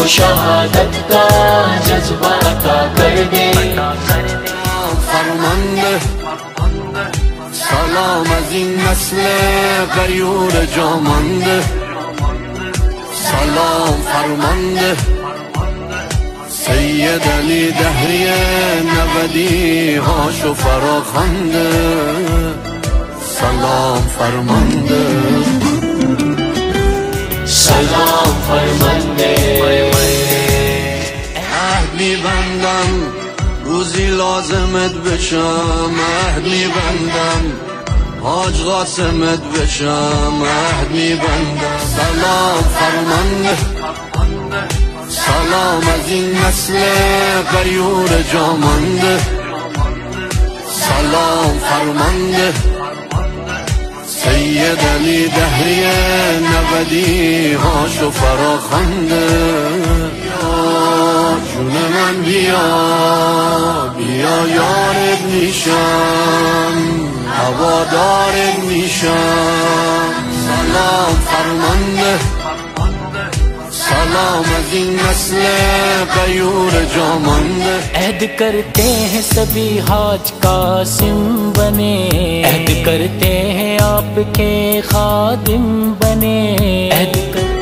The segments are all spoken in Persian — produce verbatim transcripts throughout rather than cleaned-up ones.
کو شہادت کا جذبہ عطا کر دے۔ فرمانده سلام از این نسل غیور جامانده، سلام فرمانده سید علی دهریان نودی هاشو فراخوانده، سلام فرمانده سلام فرمانده عهد می‌بندم روزی لازمت بشم، عهد می‌بندم حاج قاسمت بشم، عهد می‌بندم سلام فرمانده سلام از این نسل غیور جامانده، سلام فرمانده سید علی دهریان نودی هاشو فراخوانده، جون من بیا بیا یارت میشم، هوادارت میشم، سلام فرمانده سلام از این نسل غیور جامانده۔ عہد کرتے ہیں سبھی حاج قاسم بنے، عہد کرتے ہیں آپ کے خادم بنے، عہد کرتے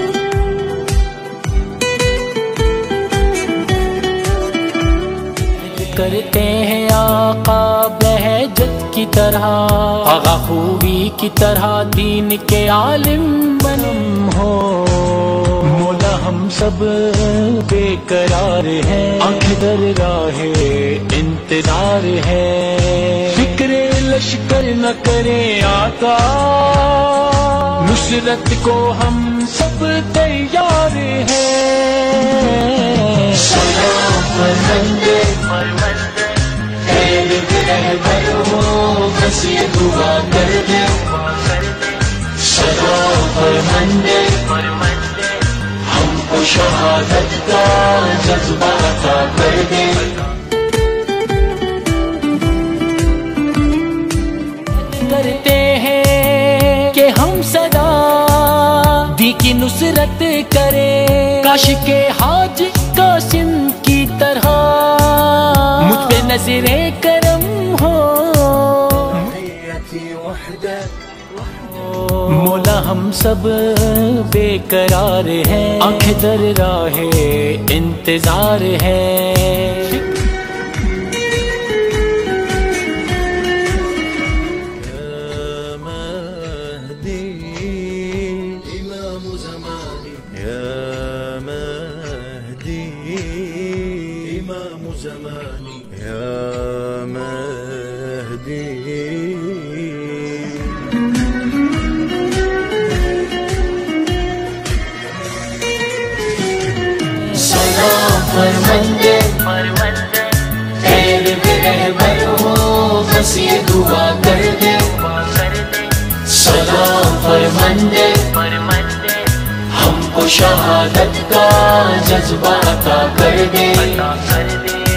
کرتے ہیں آقا بہجت کی طرح، آقا خوبی کی طرح دین کے عالم بنم ہو، مولا ہم سب بے قرار ہیں، آنکھ در راہ انتظار ہے، فکر لشکر نہ کریں آقا نصرت کو ہم سب تیار ہیں، سلام فرمانده دعا کر دے، سلام فرمانده ہم کو شہادت کا جذبہ عطا کر دے۔ کرتے ہیں کہ ہم صدا دی کی نصرت کریں، کاش کے حاج قاسم کی طرح مجھ پہ نظر کرم ہو، مولا ہم سب بے قرار ہیں، آنکھ در راہ انتظار ہے، یا مہدی امام زمانے، یا مہدی امام زمانے، یا مہدی دعا کر دے، سلام فرماندے ہم کو شہادت کا جذبہ عطا کر دے۔